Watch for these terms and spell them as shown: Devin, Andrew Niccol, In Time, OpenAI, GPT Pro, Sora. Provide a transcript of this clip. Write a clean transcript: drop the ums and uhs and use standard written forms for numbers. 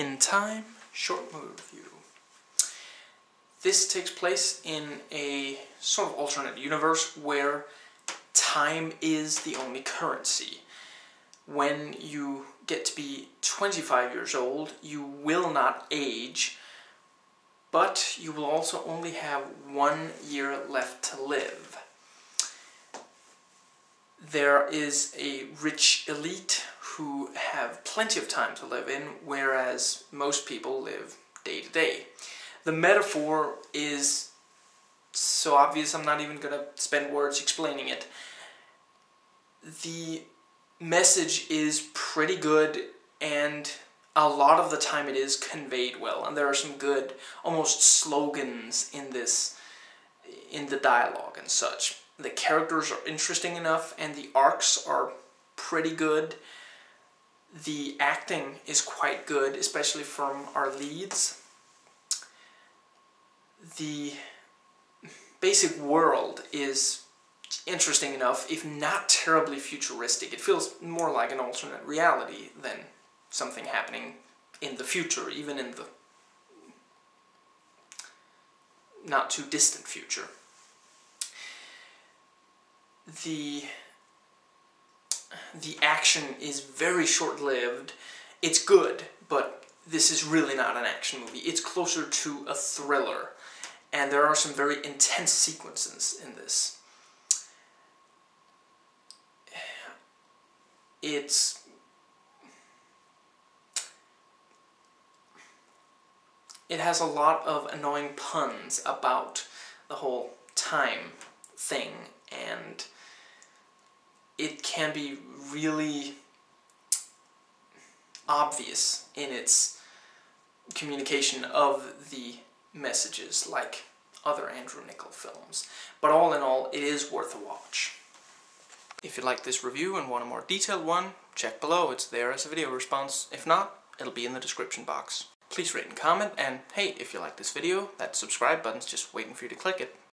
In Time, short movie review. This takes place in a sort of alternate universe where time is the only currency. When you get to be 25 years old, you will not age, but you will also only have 1 year left to live. There is a rich elite who have plenty of time to live in, whereas most people live day to day. The metaphor is so obvious I'm not even going to spend words explaining it. The message is pretty good, and a lot of the time it is conveyed well, and there are some good, almost slogans in the dialogue and such. The characters are interesting enough, and the arcs are pretty good. The acting is quite good, especially from our leads. The basic world is interesting enough, if not terribly futuristic. It feels more like an alternate reality than something happening in the future, even in the not too distant future. The action is very short-lived. It's good, but this is really not an action movie. It's closer to a thriller, and there are some very intense sequences in this. It has a lot of annoying puns about the whole time thing, and it can be really obvious in its communication of the messages, like other Andrew Niccol films. But all in all, it is worth a watch. If you like this review and want a more detailed one, check below. It's there as a video response. If not, it'll be in the description box. Please rate and comment, and hey, if you like this video, that subscribe button's just waiting for you to click it.